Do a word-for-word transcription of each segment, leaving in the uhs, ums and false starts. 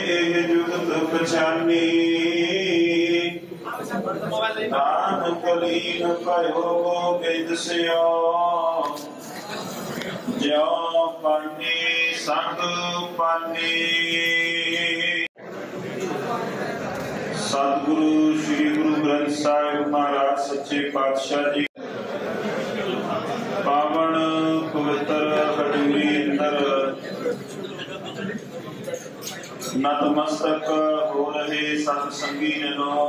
सतगुरु श्री गुरु ग्रंथ साहिब महाराज सच्चे पातशाह जी पावन पवित्र खजूरी नतमस्तक हो रहे सत्संगी जनों,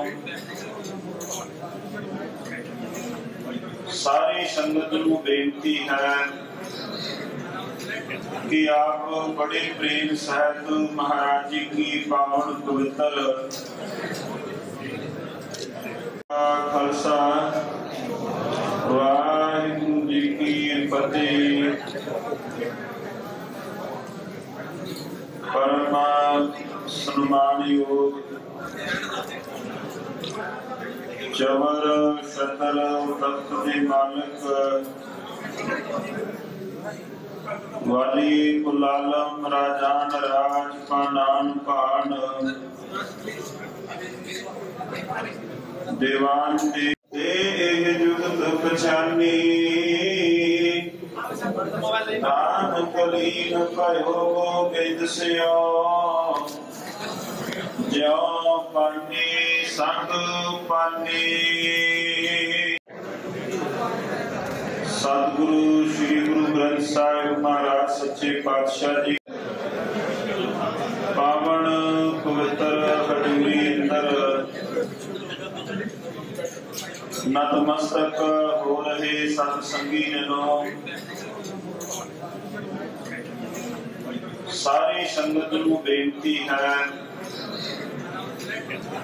सारी संगत को बेनती है कि आप बड़े प्रेम सहित महाराज जी की पावन पवित्र खालसा वाहिगुरु जी की फतेह। परमा सन्मानयोग चवर सतर तख्त के मालिक वाली कुलालम राजान राज पानान पान देवान दे जुगत पछानी नाम कलीन करो बेद स्यो ज्यो पानी संग पानी। सतगुरु श्री गुरु ग्रंथ साहिब महाराज सच्चे पातशाह जी पावन पवित्र खजूरी नतमस्तक हो रहे सत्संगी जनों, सारी संगत को बेनती है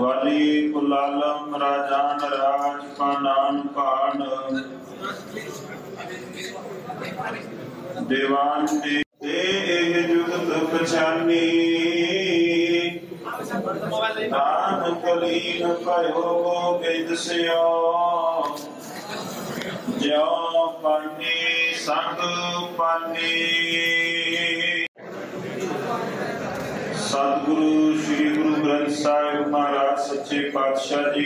वाली कुलालम राजान राज पानान पान देवान दे जुगत पछानी नाम कलीन करो बेद स्यो ज्यो पानी संग पानी। सतगुरु श्री गुरु ग्रंथ साहिब महाराज सच्चे पातशाह जी।